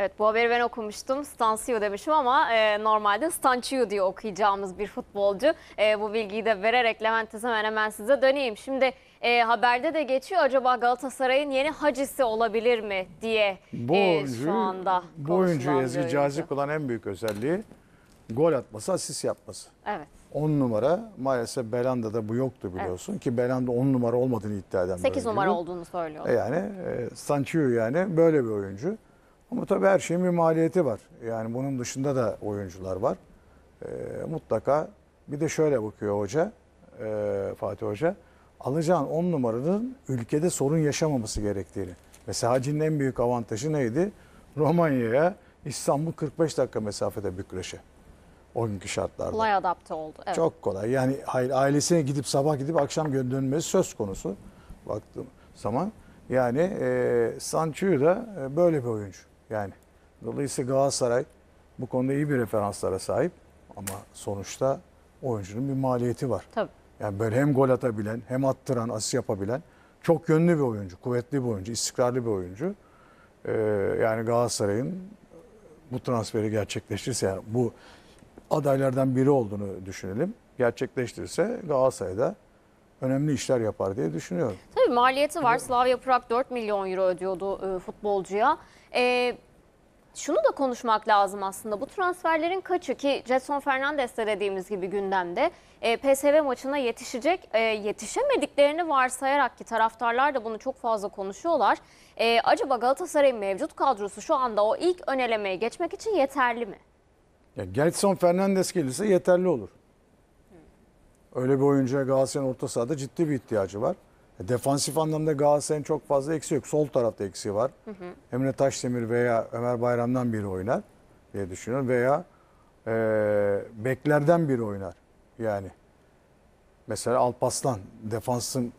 Evet, bu haberi ben okumuştum. Stanciu demişim ama normalde Stanciu diye okuyacağımız bir futbolcu. Bu bilgiyi de vererek Levent'e hemen size döneyim. Şimdi haberde de geçiyor, acaba Galatasaray'ın yeni hacisi olabilir mi diye şu anda bu oyuncu Ezgi cazip olan en büyük özelliği gol atması, asist yapması. Evet. 10 numara, maalesef Belanda'da bu yoktu biliyorsun, evet, ki Belanda 10 numara olmadığını iddia eden 8 numara olduğunu söylüyorlar. Yani Stanciu yani böyle bir oyuncu. Ama tabii her şeyin bir maliyeti var. Yani bunun dışında da oyuncular var. Mutlaka bir de şöyle bakıyor hoca, Fatih Hoca. Alacağın 10 numaranın ülkede sorun yaşamaması gerektiğini. Mesela Hacı'nın en büyük avantajı neydi? Romanya'ya, İstanbul 45 dakika mesafede Bükreş'e. O günkü şartlarda. Kolay adapte oldu. Evet. Çok kolay. Yani ailesine gidip sabah gidip akşam dönmesi söz konusu. Baktığım zaman yani Stanciu da böyle bir oyuncu. Yani dolayısıyla Galatasaray bu konuda iyi bir referanslara sahip ama sonuçta oyuncunun bir maliyeti var. Tabii. Yani böyle hem gol atabilen, hem attıran, asist yapabilen çok yönlü bir oyuncu, kuvvetli bir oyuncu, istikrarlı bir oyuncu. Yani Galatasaray'ın bu transferi gerçekleştirirse, yani bu adaylardan biri olduğunu düşünelim. Gerçekleştirirse Galatasaray'da önemli işler yapar diye düşünüyorum. Tabii maliyeti var. Slavia Prag 4 milyon euro ödüyordu futbolcuya. Şunu da konuşmak lazım aslında. Bu transferlerin kaçı ki Jetson Fernandes'te dediğimiz gibi gündemde PSV maçına yetişecek, yetişemediklerini varsayarak ki taraftarlar da bunu çok fazla konuşuyorlar. Acaba Galatasaray'ın mevcut kadrosu şu anda o ilk ön elemeye geçmek için yeterli mi? Ya Jetson Fernandes gelirse yeterli olur. Öyle bir oyuncuya Galatasaray'ın orta sahada ciddi bir ihtiyacı var. Defansif anlamda Galatasaray'ın çok fazla eksiği yok. Sol tarafta eksiği var. Hı hı. Emre Taşdemir veya Ömer Bayram'dan biri oynar diye düşünüyorum. Veya beklerden biri oynar. Yani mesela Alparslan defansın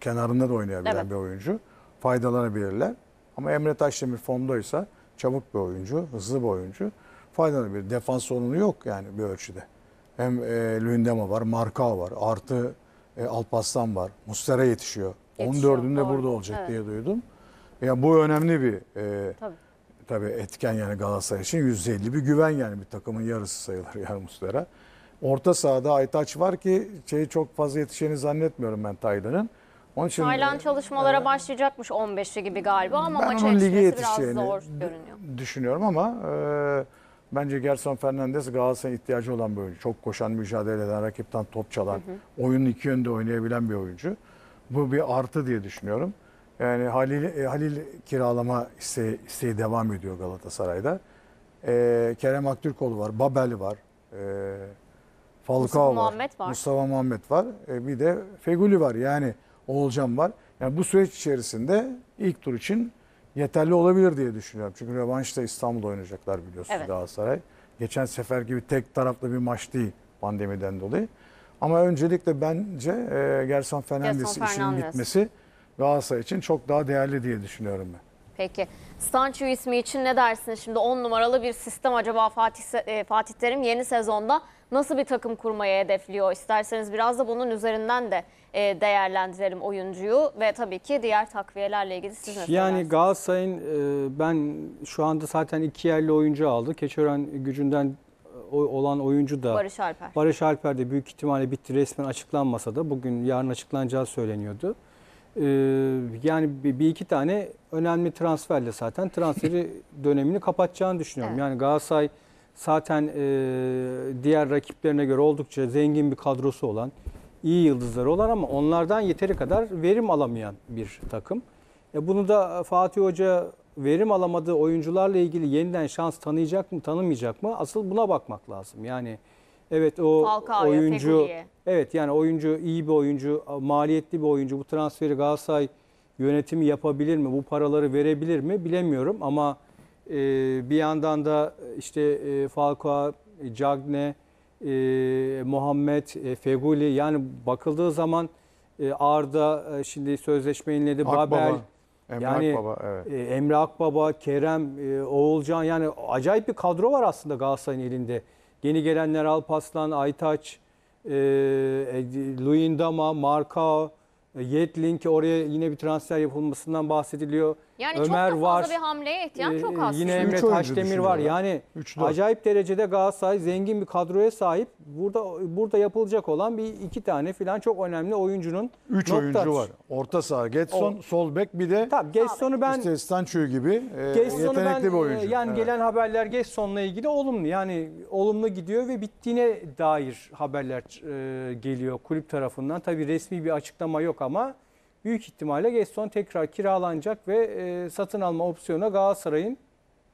kenarında da oynayabilen, evet, bir oyuncu. Faydalanabilirler. Ama Emre Taşdemir formdaysa çabuk bir oyuncu, hızlı bir oyuncu. Faydalanabilir. Defans sorunu yok yani bir ölçüde. Hem Lündema var, Marka var, artı Alparslan var. Mustera yetişiyor. 14'ünde burada olacak, evet, diye duydum. Yani bu önemli bir tabii etken yani Galatasaray için. %50 bir güven yani, bir takımın yarısı sayılır yani Mustera. Orta sahada Aytaç var ki çok fazla yetişeceğini zannetmiyorum ben Taylan'ın. Onun için Taylan çalışmalara başlayacakmış 15'i gibi galiba ama maça yetişmesi biraz zor görünüyor. Düşünüyorum ama bence Gerson Fernandes Galatasaray'a ihtiyacı olan bir oyuncu. Çok koşan, mücadele eden, rakipten top çalan, oyunun iki yönde oynayabilen bir oyuncu. Bu bir artı diye düşünüyorum. Yani Halil kiralama isteği devam ediyor Galatasaray'da. Kerem Aktürkoğlu var, Babel var, Falcao var, Mustafa Muhammed var. Bir de Feguli var, yani Oğulcan var. Yani bu süreç içerisinde ilk tur için yeterli olabilir diye düşünüyorum. Çünkü revanşta İstanbul'da oynayacaklar biliyorsunuz, evet, Galatasaray. Geçen sefer gibi tek taraflı bir maç değil pandemiden dolayı. Ama öncelikle bence Gerson Fernandes'in işinin bitmesi Galatasaray için çok daha değerli diye düşünüyorum ben. Peki. Stanciu ismi için ne dersiniz? Şimdi 10 numaralı bir sistem acaba Fatih Terim yeni sezonda nasıl bir takım kurmaya hedefliyor? İsterseniz biraz da bunun üzerinden de değerlendirelim oyuncuyu ve tabii ki diğer takviyelerle ilgili siz ne söylersiniz? Yani Galatasaray'ın ben şu anda zaten iki yerli oyuncu aldı. Keçören gücünden olan oyuncu da Barış Alper. Barış Alper de büyük ihtimalle bitti, resmen açıklanmasa da bugün yarın açıklanacağı söyleniyordu. Yani bir iki tane önemli transferle zaten transferi dönemini kapatacağını düşünüyorum. Evet. Yani Galatasaray zaten diğer rakiplerine göre oldukça zengin bir kadrosu olan, iyi yıldızları olan ama onlardan yeteri kadar verim alamayan bir takım. Bunu da Fatih Hoca verim alamadığı oyuncularla ilgili yeniden şans tanıyacak mı, tanımayacak mı? Asıl buna bakmak lazım. Yani evet, o Falcao oyuncu, evet, yani oyuncu iyi bir oyuncu, maliyetli bir oyuncu. Bu transferi Galatasaray yönetimi yapabilir mi? Bu paraları verebilir mi? Bilemiyorum ama bir yandan da işte Falcao, Cagne, Muhammed, Feguli, yani bakıldığı zaman Arda, şimdi sözleşme yeniledi, Babel, yani Akbaba, evet, Emre Akbaba, Kerem, Oğulcan, yani acayip bir kadro var aslında Galatasaray'ın elinde. Yeni gelenler Alparslan, Aytaç, Luyendama, Marka, Yedlin, ki oraya yine bir transfer yapılmasından bahsediliyor. Yani Ömer çok fazla bir hamleye ihtiyaç çok az. Yine Emre Taşdemir var. Yani acayip derecede Galatasaray zengin bir kadroya sahip. Burada yapılacak olan bir iki tane falan çok önemli oyuncunun. Üç oyuncu var. Orta saha Gedson, sol bek bir de. Tabii Gedson'u ben. İşte Stançu gibi yetenekli bir oyuncu. Yani evet. Gelen haberler Gedson'la ilgili olumlu. Yani olumlu gidiyor ve bittiğine dair haberler geliyor kulüp tarafından. Tabii resmi bir açıklama yok ama. Büyük ihtimalle Gedson tekrar kiralanacak ve satın alma opsiyonu Galatasaray'ın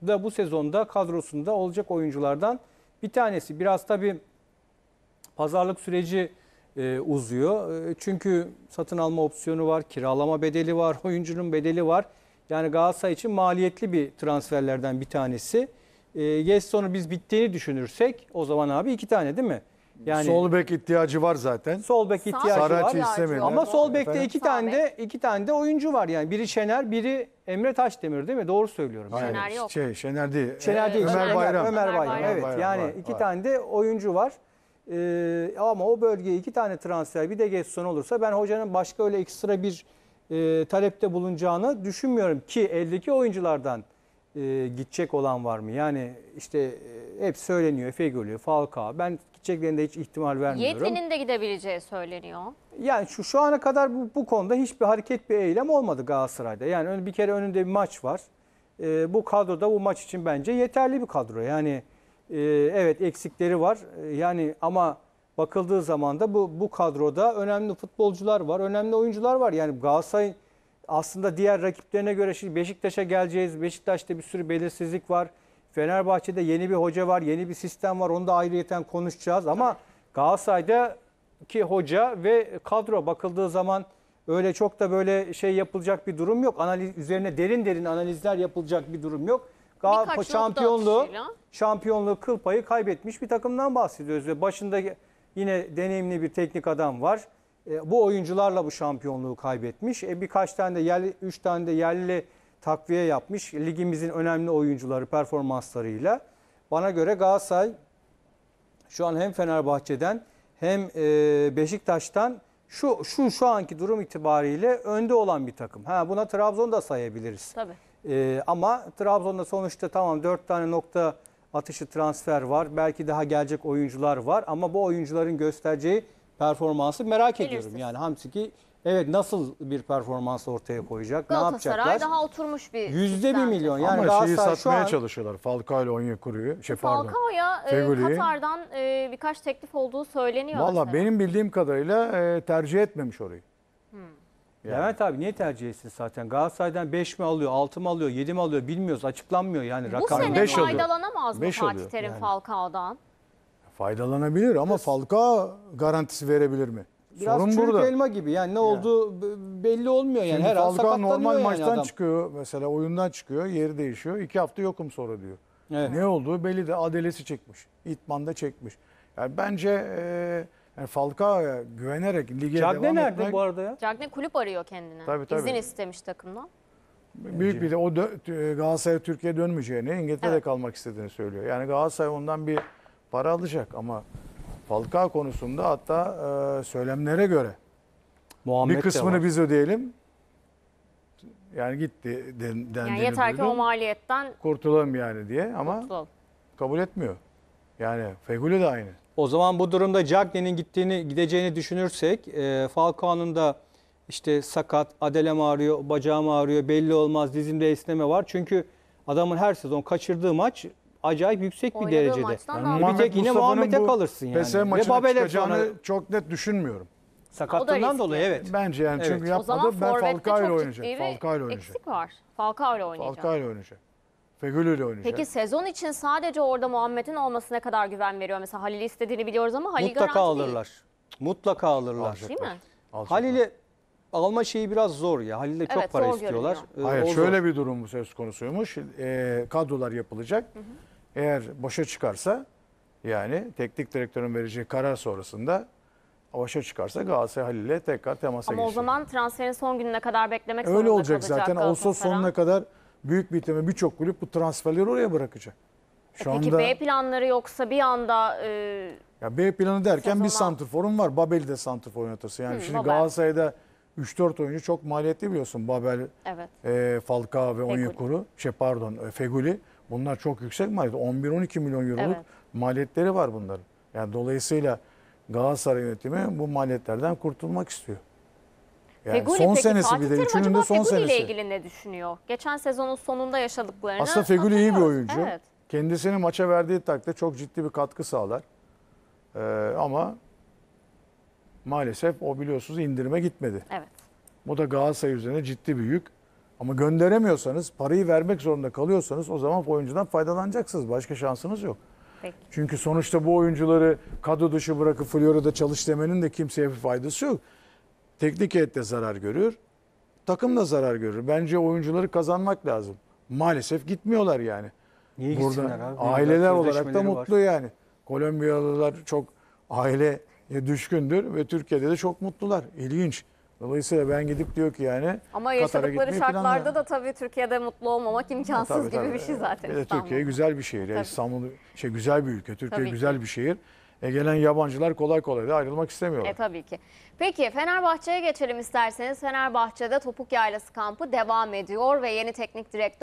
da bu sezonda kadrosunda olacak oyunculardan bir tanesi. Biraz tabii pazarlık süreci uzuyor. Çünkü satın alma opsiyonu var, kiralama bedeli var, oyuncunun bedeli var. Yani Galatasaray için maliyetli bir transferlerden bir tanesi. Gedson'u biz bittiğini düşünürsek o zaman abi iki tane değil mi? Yani, sol bek ihtiyacı var zaten. Sol bek ihtiyacı var. Ama sol bekte iki tane de oyuncu var yani. Biri Şener, biri Emre Taşdemir değil mi? Doğru söylüyorum. Hayır, Şener yok. Şener değil. Şener değil. Ömer Bayram. Evet. Bayram, yani var, iki tane de oyuncu var. Ama o bölgeye iki tane transfer bir de Gedson olursa ben hocanın başka öyle ekstra bir talepte bulunacağını düşünmüyorum ki eldeki oyunculardan gidecek olan var mı? Yani işte hep söyleniyor Efe Gölü, Falcao. Ben gideceklerinde hiç ihtimal vermiyorum. Yetinin de gidebileceği söyleniyor. Yani şu ana kadar bu konuda hiçbir hareket, bir eylem olmadı Galatasaray'da. Yani bir kere önünde bir maç var. Bu kadroda bu maç için bence yeterli bir kadro. Yani evet eksikleri var. Yani ama bakıldığı zaman da bu kadroda önemli futbolcular var, önemli oyuncular var. Yani Galatasaray aslında diğer rakiplerine göre şimdi Beşiktaş'a geleceğiz. Beşiktaş'ta bir sürü belirsizlik var. Fenerbahçe'de yeni bir hoca var, yeni bir sistem var. Onu da ayrıyeten konuşacağız. Ama Galatasaray'daki hoca ve kadro bakıldığı zaman öyle çok da böyle şey yapılacak bir durum yok. Analiz üzerine derin analizler yapılacak bir durum yok. Şampiyonluğu kıl payı kaybetmiş bir takımdan bahsediyoruz ve başında yine deneyimli bir teknik adam var. Bu oyuncularla bu şampiyonluğu kaybetmiş. Birkaç tane de yerli, 3 tane de yerli takviye yapmış. Ligimizin önemli oyuncuları performanslarıyla. Bana göre Galatasaray şu an hem Fenerbahçe'den hem Beşiktaş'tan şu anki durum itibariyle önde olan bir takım. Buna Trabzon'da sayabiliriz. Tabii. Ama Trabzon'da sonuçta tamam 4 tane nokta atışı transfer var. Belki daha gelecek oyuncular var ama bu oyuncuların göstereceği performansı merak ediyorum. Yani Hamsiki evet nasıl bir performans ortaya koyacak? Ne yapacaklar? Galatasaray daha oturmuş bir... %1 milyon. Yani ama Galatasaray şeyi satmaya çalışıyorlar. Falcao ile Onyekuru'yu. Falcao'ya Katar'dan birkaç teklif olduğu söyleniyor. Valla benim bildiğim kadarıyla tercih etmemiş orayı. Levent abi niye tercih etsin zaten? Galatasaray'dan 5 mi alıyor, 6 mı alıyor, 7 mi alıyor bilmiyoruz. Açıklanmıyor yani. Bu sene faydalanamaz mı Fatih Terim yani. Falcao'dan? Faydalanabilir ama Falcao garantisi verebilir mi? Biraz sorun çürük burada. Elma gibi yani ne olduğu belli olmuyor yani. Her Falcao normal yani maçtan adam çıkıyor mesela oyundan çıkıyor yeri değişiyor 2 hafta yokum sonra diyor. Evet. Ne olduğu belli de Adelesi çekmiş. İtman'da çekmiş. Yani bence yani Falcao'ya güvenerek lige Cagne devam nerede etmek... bu arada ya? Cagne kulüp arıyor kendine. Tabii. İzin istemiş takımdan. Büyük bir de o Galatasaray Türkiye'ye dönmeyeceğini İngiltere'de kalmak istediğini söylüyor. Yani Galatasaray ondan bir para alacak ama Falcao konusunda hatta söylemlere göre Muhammed bir kısmını biz ödeyelim. Yani gitti dendiğini yani yeter ki o maliyetten kurtulalım yani diye ama kabul etmiyor. Yani Fegüli de aynı. O zaman bu durumda Cagne'nin gideceğini düşünürsek Falcao'nun da işte sakat, adelem ağrıyor, bacağım ağrıyor, belli olmaz, dizimde esneme var. Çünkü adamın her sezon kaçırdığı maç acayip yüksek bir derecede. Yani bir tek yine Muhammed'e kalırsın yani. PSV maçına çıkacağını çok net düşünmüyorum. Sakatlığından dolayı evet. Bence yani çünkü yapmadı. Ben Falcao ile oynayacak. Eksik var. Falcao ile oynayacak. Fegüli ile oynayacak. Peki sezon için sadece orada Muhammed'in olmasına kadar güven veriyor? Mesela Halil'i istediğini biliyoruz ama Halil garanti değil. Mutlaka alırlar. Değil mi? Halil'i alma şeyi biraz zor ya. Halil'de çok para istiyorlar. Hayır şöyle bir durum söz konusuymuş. Kadrolar yapılacak. Eğer boşa çıkarsa yani teknik direktörün vereceği karar sonrasında boşa çıkarsa Galatasaray Halil'e tekrar temasa geçecek. Ama o zaman transferin son gününe kadar beklemek zorunda kalacak. Öyle olacak zaten. Ağustos sonuna kadar büyük bir ihtimalle birçok kulüp bu transferleri oraya bırakacak. Peki B planları yoksa bir anda... Ya B planı derken bir santrforum var. Babel'i de santrfor oynatırsın. Yani şimdi Galatasaray'da 3-4 oyuncu çok maliyetli biliyorsun. Babel, evet. Falcao ve Onyekuru, Feguli. Bunlar çok yüksek maliyet. 11-12 milyon euroluk evet. maliyetleri var bunların. Yani dolayısıyla Galatasaray yönetimi bu maliyetlerden kurtulmak istiyor. Yani Feguli, son senesi bir de. Üçünün de son senesi. Feguli ile ilgili ne düşünüyor? Geçen sezonun sonunda yaşadıklarını. Aslında Feguli iyi bir oyuncu. Evet. Kendisini maça verdiği takdirde çok ciddi bir katkı sağlar. Ama maalesef o biliyorsunuz indirime gitmedi. Evet. Bu da Galatasaray üzerine ciddi bir yük. Ama gönderemiyorsanız, parayı vermek zorunda kalıyorsanız o zaman oyuncudan faydalanacaksınız. Başka şansınız yok. Peki. Çünkü sonuçta bu oyuncuları kadro dışı bırakıp Florida çalış demenin de kimseye bir faydası yok. Teknik heyet de zarar görür. Takım da zarar görür. Bence oyuncuları kazanmak lazım. Maalesef gitmiyorlar yani. Niye gitsinler abi? Aileler olarak da mutlu yani. Kolombiyalılar çok aile düşkündür ve Türkiye'de de çok mutlular. İlginç. Dolayısıyla ben gidip diyor ki yani ama yaşadıkları şartlarda da tabii Türkiye'de mutlu olmamak imkansız gibi bir şey zaten. Türkiye güzel bir şehir. İstanbul güzel bir ülke. Türkiye güzel bir şehir. Gelen yabancılar kolay kolay da ayrılmak istemiyorlar. Tabii ki. Peki Fenerbahçe'ye geçelim isterseniz. Fenerbahçe'de Topuk Yaylası kampı devam ediyor ve yeni teknik direktör